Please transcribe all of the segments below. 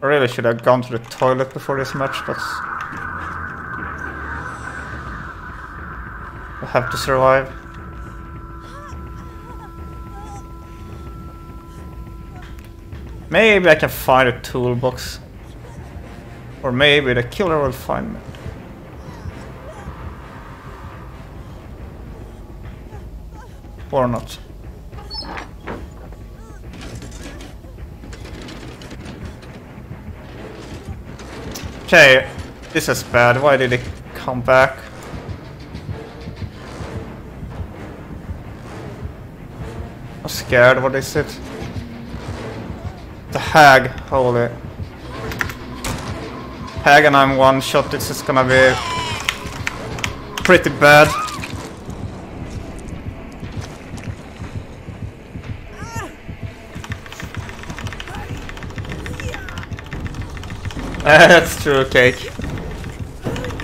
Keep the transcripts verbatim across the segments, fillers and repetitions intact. I really should have gone to the toilet before this match, but I have to survive. Maybe I can find a toolbox. Or maybe the killer will find me. Or not. Okay, this is bad. Why did it come back? I'm scared. What is it? The Hag. Holy. Hag and I'm one shot. This is gonna be pretty bad. That's true, Cake.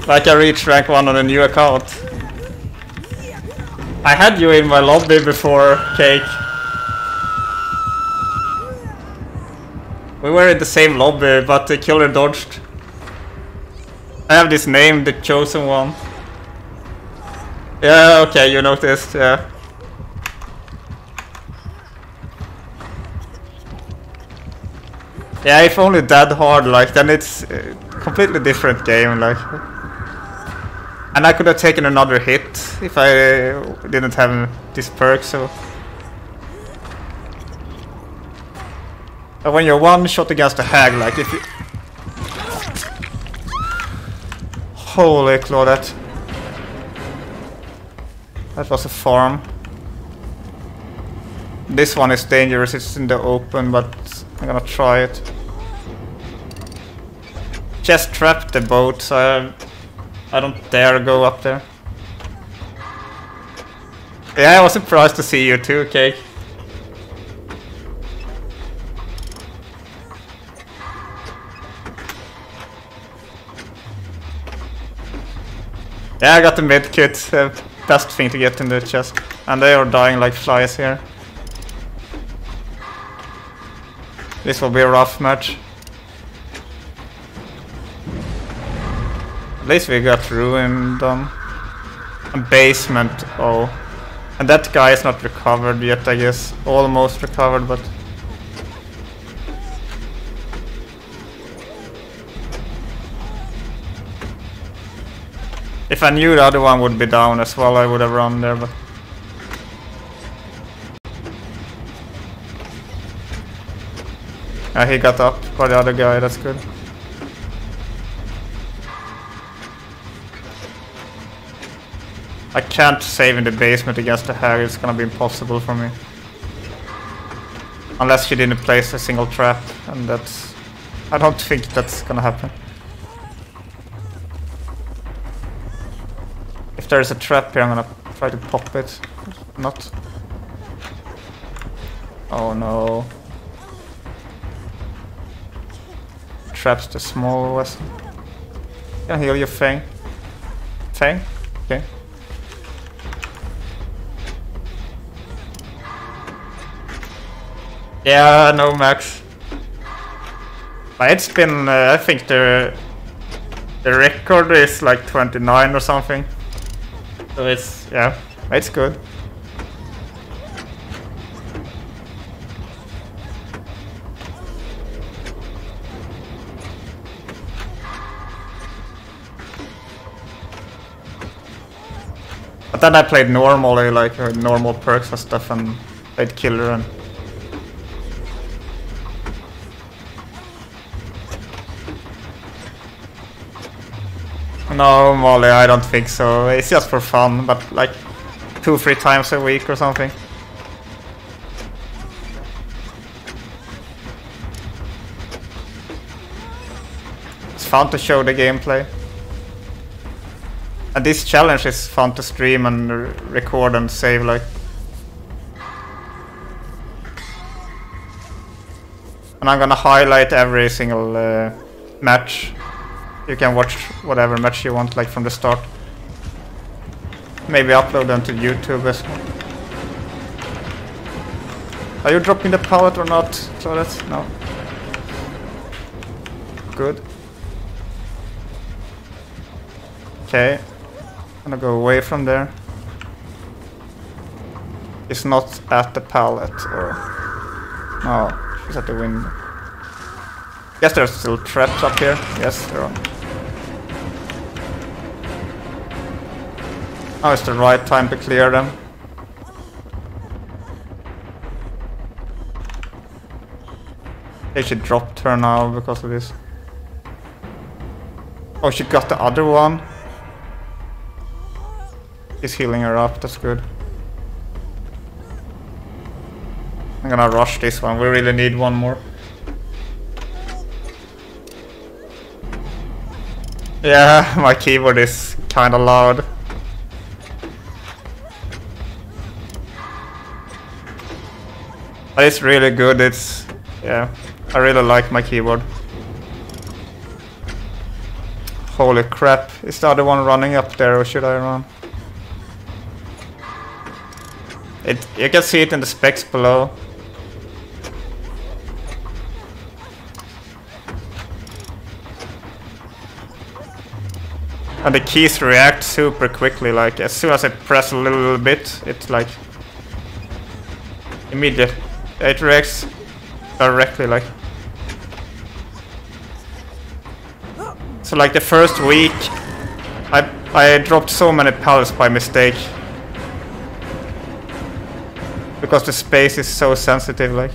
Like I reached rank one on a new account. I had you in my lobby before, Cake. We were in the same lobby, but the killer dodged. I have this name, the chosen one. Yeah, okay, you noticed, yeah. Yeah, if only dead hard, like, then it's a completely different game, like. And I could have taken another hit if I uh, didn't have this perk, so. And when you're one shot against a Hag, like, if you. Holy Claudette. That was a farm. This one is dangerous, it's in the open, but I'm gonna try it. Just trap the boat, so I, I don't dare go up there. Yeah, I was surprised to see you too, Cake. Yeah, I got the med kit, the uh, best thing to get in the chest. And they are dying like flies here. This will be a rough match. At least we got ruined on um, basement. Oh, and that guy is not recovered yet, I guess. Almost recovered, but if I knew the other one would be down as well, I would have run there. But Uh, he got up by the other guy, that's good. I can't save in the basement against the Hag, it's gonna be impossible for me. Unless she didn't place a single trap, and that's... I don't think that's gonna happen. If there's a trap here, I'm gonna try to pop it. Not. Oh no. Traps the small vessel. Can I heal your thing? Thing? Okay. Yeah, no Max. But it's been, uh, I think the the record is like twenty-nine or something. So it's, yeah, it's good. But then I played normally, like uh, normal perks and stuff, and played killer and... No, Molly, I don't think so. It's just for fun, but like two, three times a week or something. It's fun to show the gameplay. And this challenge is fun to stream and record and save, like. And I'm gonna highlight every single uh, match. You can watch whatever match you want, like from the start. Maybe upload them to YouTube as well. Are you dropping the pallet or not? So that's no. good. Okay. I'm gonna go away from there. It's not at the pallet or... No, it's at the window. Yes, there's still traps up here. Yes, there are. Now is the right time to clear them. They should drop her now because of this. Oh, she got the other one. He's healing her up, that's good. I'm gonna rush this one, we really need one more. Yeah, my keyboard is kinda loud. But it's really good, it's... yeah, I really like my keyboard. Holy crap, is the other one running up there or should I run? It, you can see it in the specs below. And the keys react super quickly, like as soon as I press a little, little bit, it's like immediate. It reacts directly, like. So like the first week, I, I dropped so many pallets by mistake. Because the space is so sensitive, like.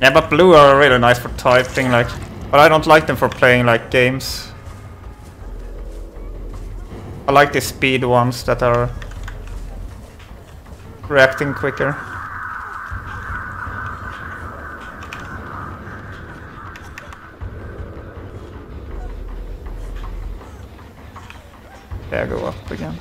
Yeah, but blue are really nice for typing, like. But I don't like them for playing, like, games. I like the speed ones that are reacting quicker. Yeah, go up again.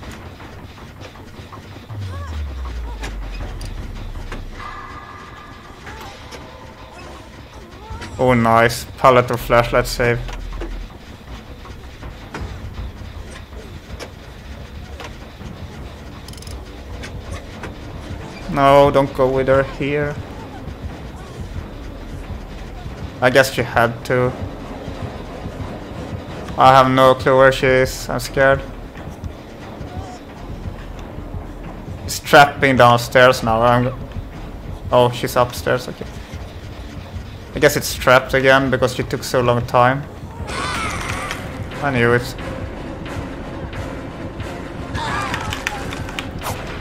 Oh, nice. Pallet or flashlight save. No, don't go with her here. I guess she had to. I have no clue where she is. I'm scared. Trapping downstairs now. I'm oh, she's upstairs. Okay. I guess it's trapped again because she took so long time. I knew it.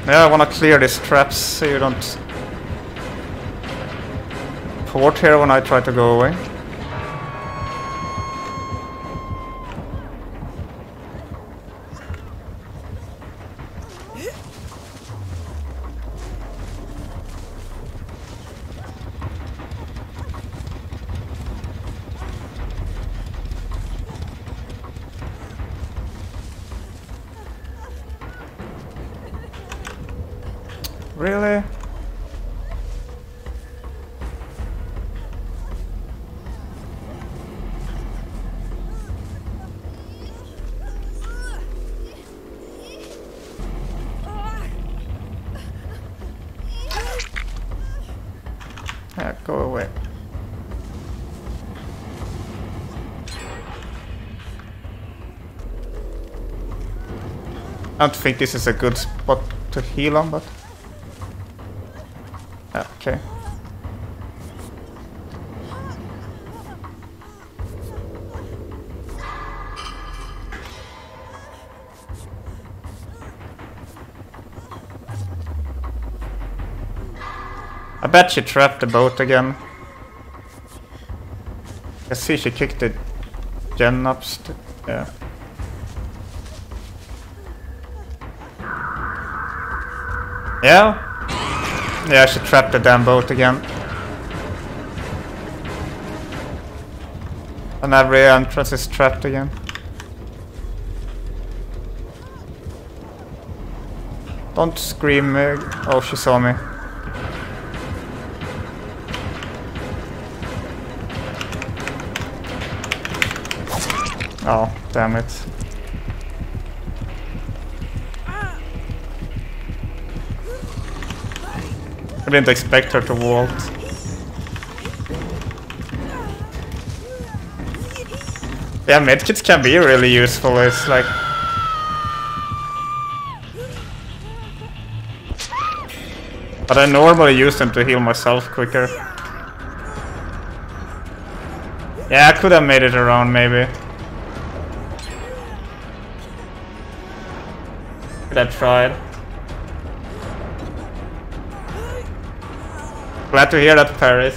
Yeah, I wanna clear these traps so you don't port here when I try to go away. Really? Yeah, go away. I don't think this is a good spot to heal on, but... okay. I bet she trapped the boat again. I see she kicked the gen upstairs. Yeah. Yeah. Yeah, I should trap the damn boat again. And every entrance is trapped again. Don't scream, Meg. Oh, she saw me. Oh, damn it. I didn't expect her to walk. Yeah, medkits can be really useful. It's like... But I normally use them to heal myself quicker. Yeah, I could have made it around, maybe. Could have tried. Glad to hear that, Paris.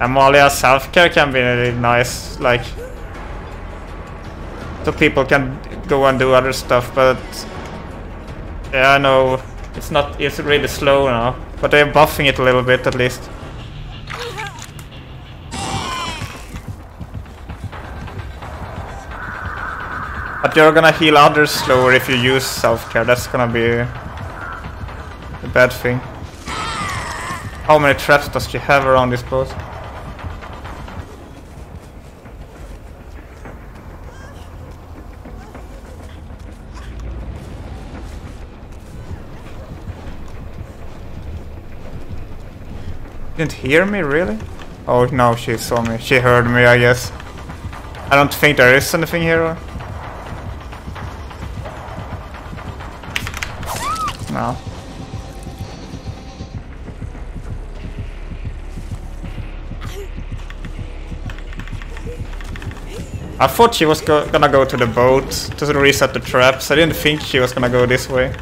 Amalia's self-care can be really nice, like, so people can go and do other stuff, but yeah, I know it's not, it's really slow now, but they're buffing it a little bit at least. But you're gonna heal others slower if you use self-care. That's gonna be a bad thing. How many traps does she have around this boss? Didn't hear me, really? Oh no, she saw me. She heard me, I guess. I don't think there is anything here. No. I thought she was go gonna go to the boat to reset the traps. I didn't think she was gonna go this way.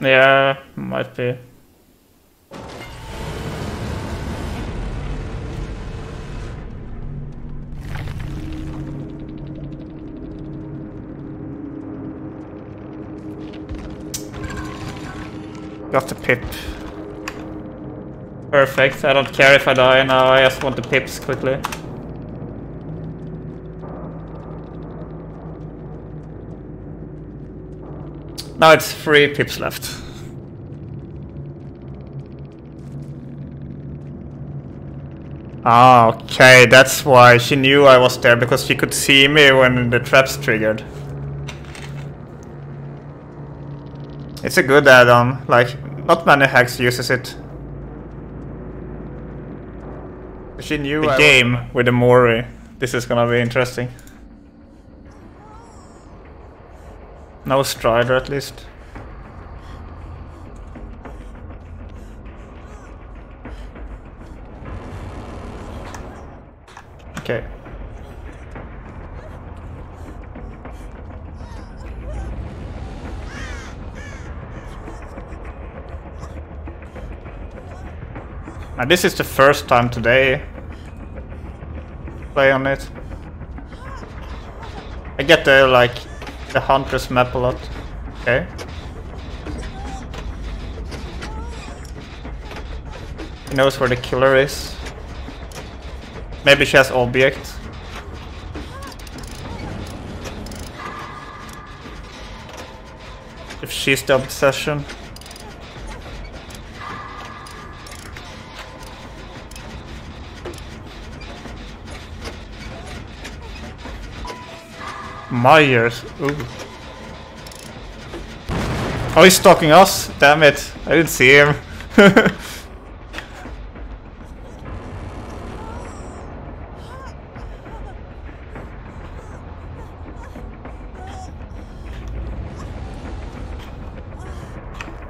Yeah, might be. Got the pip. Perfect, I don't care if I die now, I just want the pips quickly. Now it's three pips left. Ah, okay, that's why she knew I was there, because she could see me when the traps triggered. It's a good add-on, like, not many hacks uses it. She knew the I game was... with the Mori. This is gonna be interesting. No Strider, at least. Okay. Now this is the first time today play on it. I get the, like, the Huntress map a lot. Okay. He knows where the killer is. Maybe she has objects. If she's the obsession. Myers, ooh. Oh, he's stalking us, damn it, I didn't see him.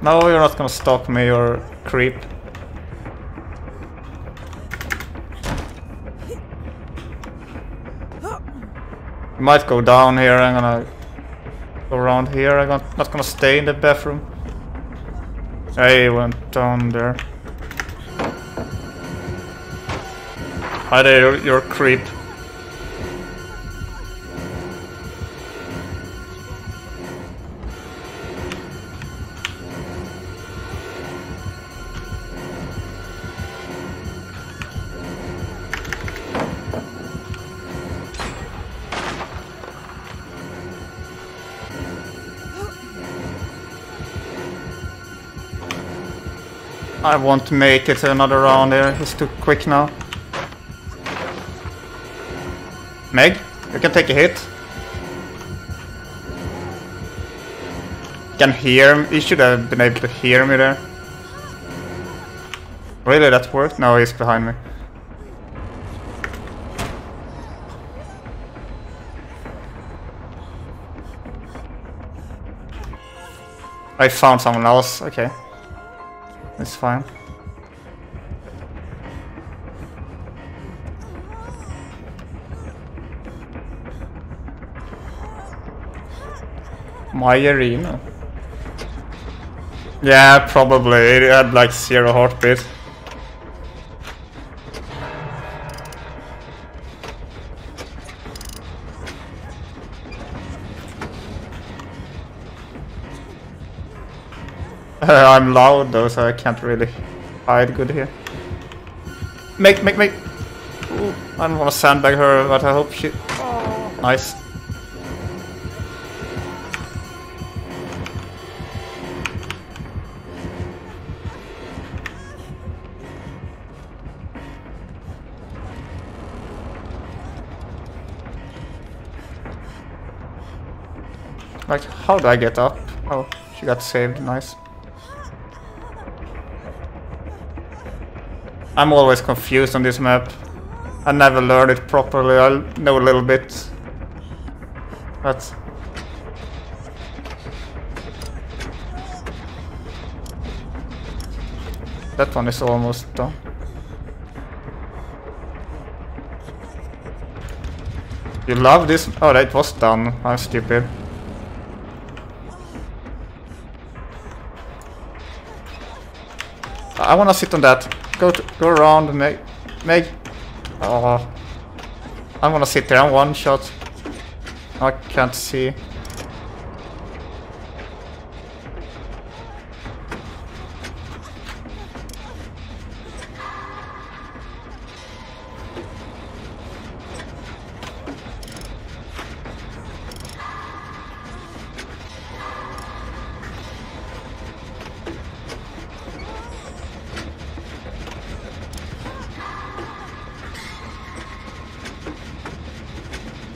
No, you're not gonna stalk me, or creep. Might go down here. I'm gonna go around here. I'm not gonna stay in the bathroom. I went down there. Hi there, you're a creep. I won't make it another round there. He's too quick now. Meg, you can take a hit. Can hear me. He should have been able to hear me there. Really, that worked? No, he's behind me. I found someone else. Okay, it's fine. Myerino. Yeah, probably. It had like zero heartbeat. I'm loud though, so I can't really hide good here. Make, make, make! Ooh, I don't want to sandbag her, but I hope she... Oh. Nice. Like, how do I get up? Oh, she got saved, nice. I'm always confused on this map. I never learned it properly, I know a little bit. But... that one is almost done. You love this? Oh, that was done. I'm stupid. I wanna sit on that. Go to, go around, Meg. Meg. Oh. I'm gonna sit there on one shot. I can't see.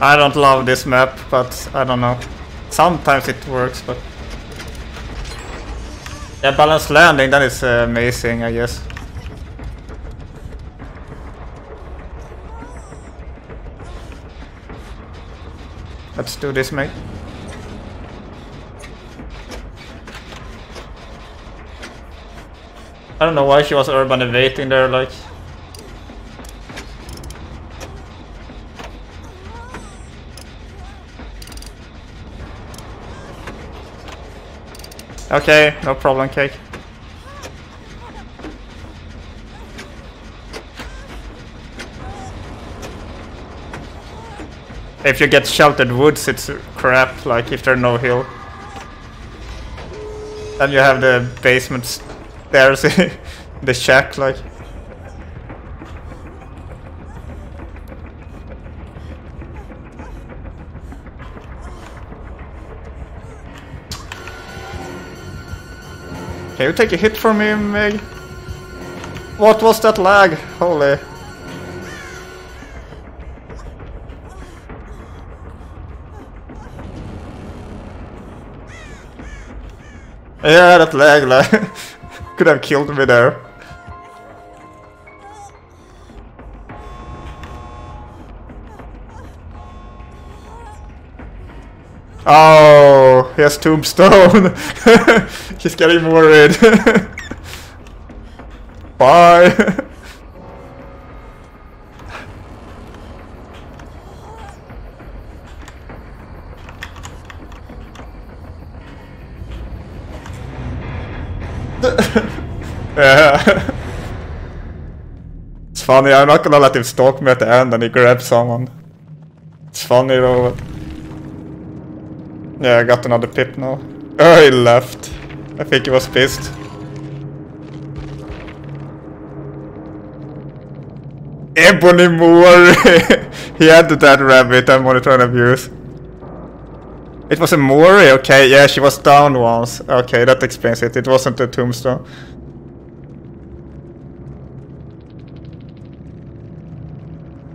I don't love this map, but I don't know. Sometimes it works, but... yeah, balanced landing, that is uh, amazing, I guess. Let's do this, mate. I don't know why she was urban evading there, like... Okay, no problem, Cake. If you get sheltered woods, it's crap, like if there's no hill. Then you have the basement stairs, the shack, like. Can you take a hit from me, Meg? What was that lag? Holy. Yeah, that lag, lag. Could have killed me there. Oh, he has Tombstone. He's getting worried. Bye. Yeah. It's funny, I'm not gonna let him stalk me at the end and he grabs someone. It's funny though. Yeah, I got another pip now. Oh, he left. I think he was pissed. Ebony Mori! He had the dead rabbit and monitored abuse. It was a Mori? Okay, yeah, she was down once. Okay, that explains it. It wasn't a tombstone.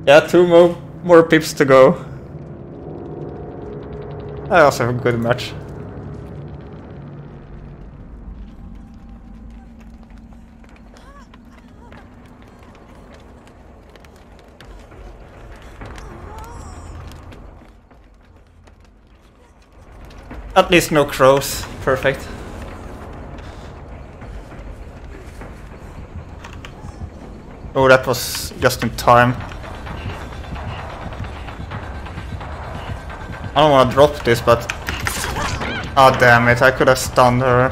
Yeah, two more, more pips to go. I also have a good match. At least no crows. Perfect. Oh, that was just in time. I don't want to drop this, but... ah, oh, damn it, I could have stunned her.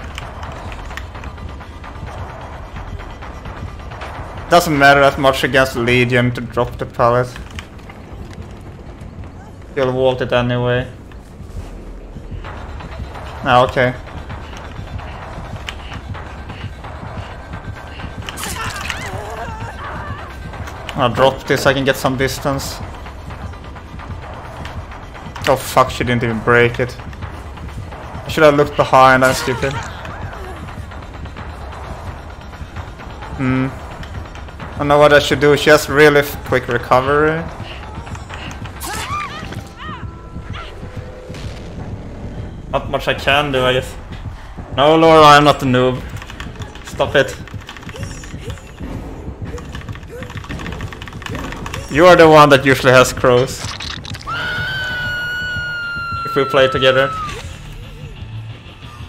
Doesn't matter that much against Legion to drop the pallet. Still vault it anyway. Ah, okay. I'll drop this, I can get some distance. Oh fuck, she didn't even break it. I should have looked behind, I'm stupid. Hmm. I don't know what I should do, she has really quick recovery. Not much I can do, I guess. No, Laura, I'm not a noob. Stop it. You are the one that usually has crows. If we play together.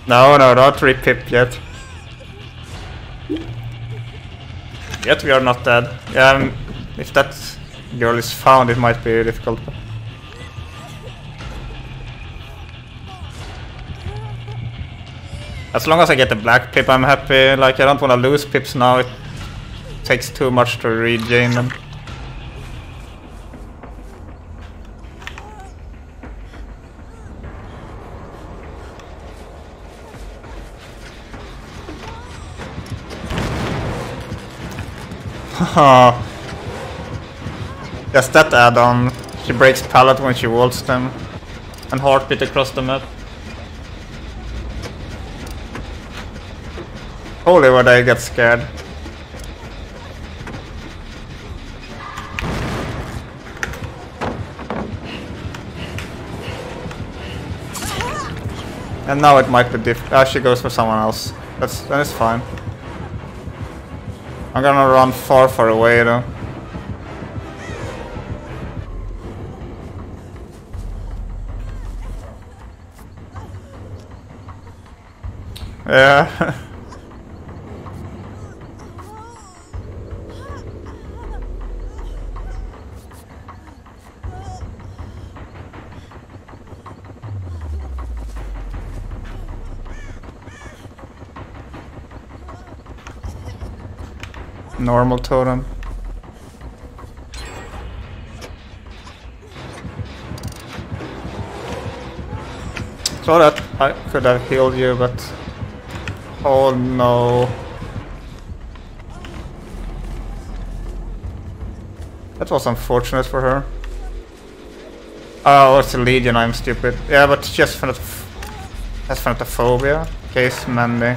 No, no, not re-pip yet. Yet we are not dead. Yeah, um, if that girl is found, it might be difficult. As long as I get the black pip, I'm happy. Like, I don't want to lose pips now. It takes too much to regain them. Haha. Just that add-on. She breaks pallet when she waltz them. And heartbeat across the map. Holy what, I get scared. And now it might be diff- ah, she goes for someone else. That's, that is fine. I'm gonna run far, far away though. Yeah. Normal totem. So that I could have healed you, but oh no. That was unfortunate for her. Oh, it's a Legion, I'm stupid. Yeah, but she has Phanatophobia. Case Mandy.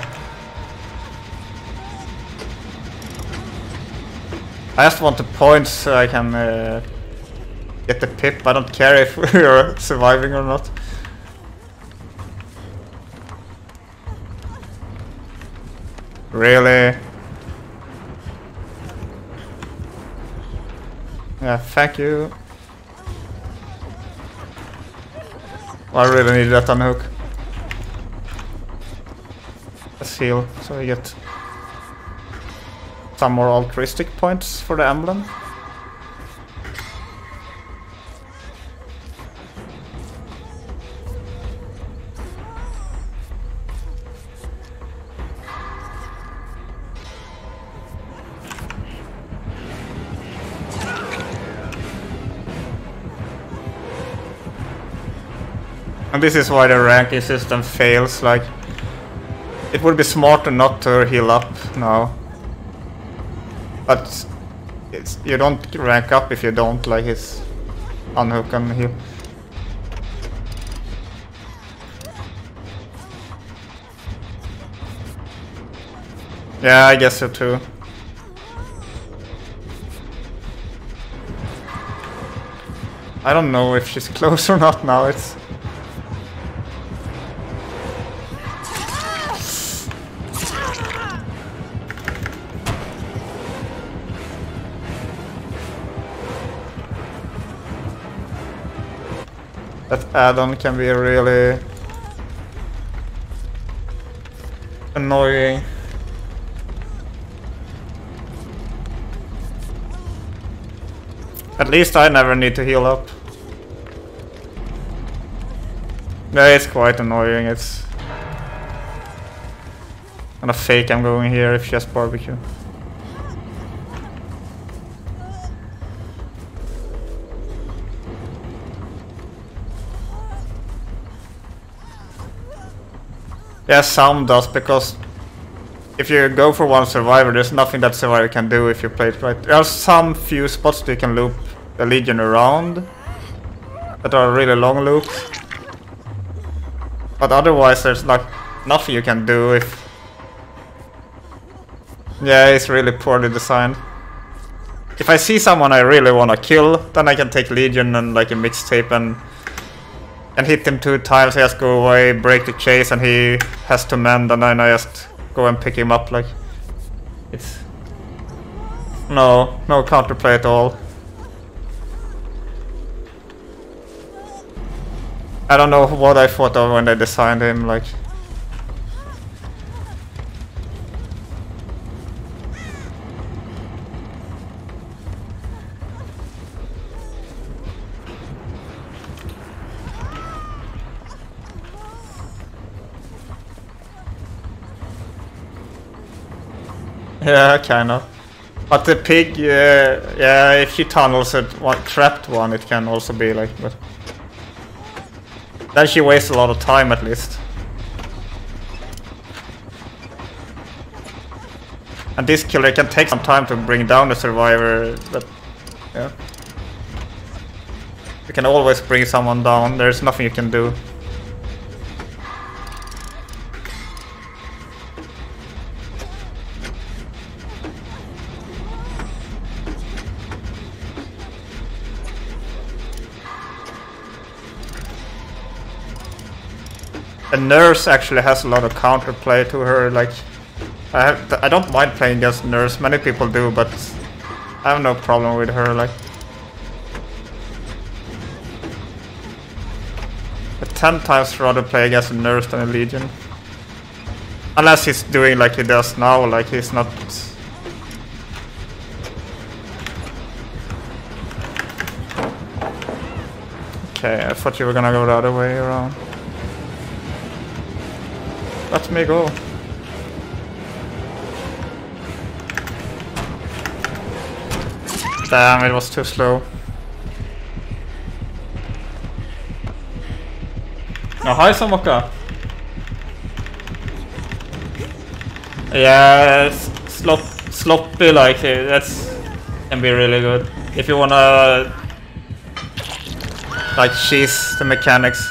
I just want the points so I can uh, get the pip. I don't care if we're surviving or not. Really? Yeah, thank you. I really needed that unhook. Let's heal so we get some more altruistic points for the emblem. And this is why the ranking system fails, like it would be smarter not to heal up now. But it's, you don't rank up if you don't like his unhook and heal. Yeah, I guess so too. I don't know if she's close or not now. It's that add-on can be really annoying. At least I never need to heal up. No, it's quite annoying. It's kind of fake. I'm going here if just barbecue. Yeah, some does, because if you go for one survivor, there's nothing that survivor can do if you play it right. There are some few spots that you can loop the Legion around, that are really long loops. But otherwise there's like nothing you can do if... Yeah, it's really poorly designed. If I see someone I really wanna kill, then I can take Legion and like a mixtape and... and hit him two times, he has to go away, break the chase, and he has to mend, and then I just go and pick him up, like... It's... No, no counterplay at all. I don't know what I thought of when I designed him, like... Yeah, kinda. But the pig, uh, yeah, if she tunnels a trapped one, it can also be like, but... Then she wastes a lot of time at least. And this killer can take some time to bring down the survivor, but... Yeah. You can always bring someone down, there's nothing you can do. A Nurse actually has a lot of counterplay to her, like... I have I don't mind playing against Nurse, many people do, but... I have no problem with her, like... I'd ten times rather play against a Nurse than a Legion. Unless he's doing like he does now, like he's not... Okay, I thought you were gonna go the other way around. Let me go. Damn, it was too slow. Oh, hi Samoka. Yeah, slop, sloppy like that's can be really good if you wanna like cheese the mechanics.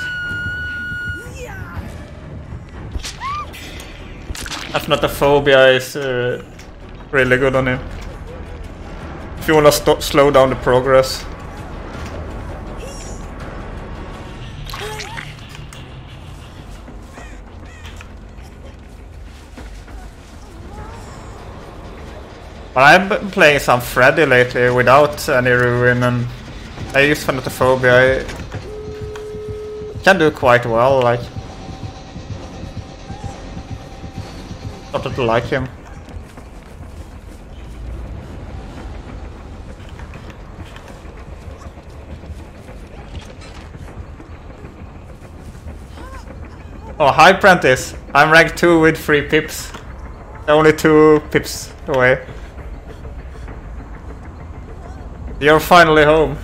Phanatophobia is uh, really good on him. If you wanna stop, slow down the progress. But I've been playing some Freddy lately without any ruin, and I use Phanatophobia. I can do quite well, like. Not that I like him. Oh, hi Prentice! I'm rank two with three pips. Only two pips away. You're finally home.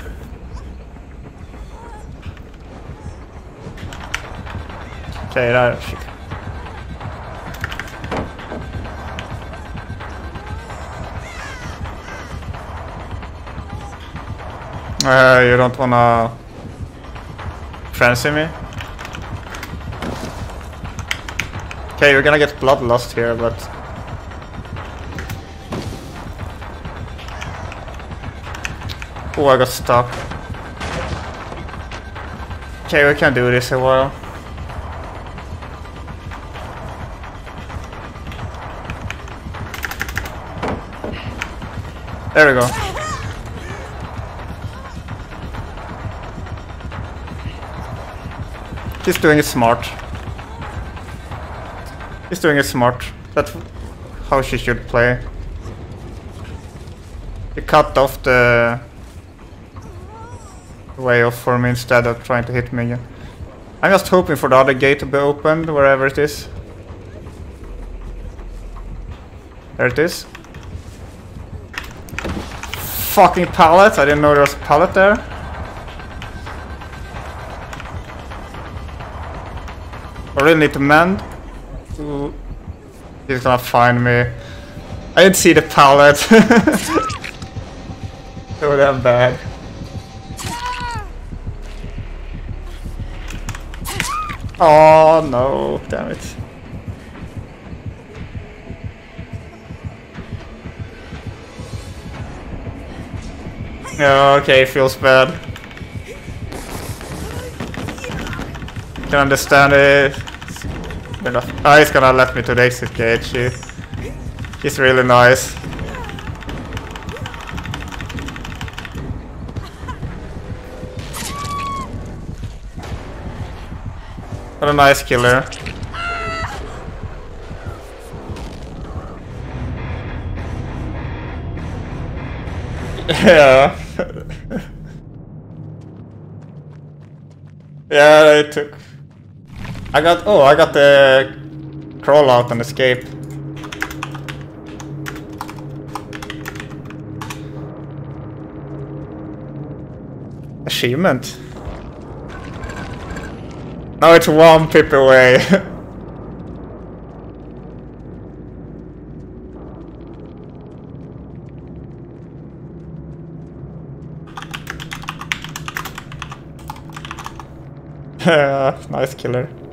Okay, that shit. Uh, you don't wanna fancy me? Okay, you're gonna get bloodlust here, but... Oh, I got stuck. Okay, we can do this a while. There we go. He's doing it smart. He's doing it smart. That's how she should play. He cut off the way off for me instead of trying to hit me again. I'm just hoping for the other gate to be opened, wherever it is. There it is. Fucking pallet! I didn't know there was a pallet there. I really need to mend. Ooh. He's gonna find me. I didn't see the pallet. So damn bad. Oh no! Damn it. Okay, feels bad. Can understand it. Oh, he's gonna let me to the exit gate. She, she's really nice. What a nice killer. Yeah. Yeah, it took. I got. Oh, I got the crawl out and escape. Achievement. Now it's one pip away. Nice killer.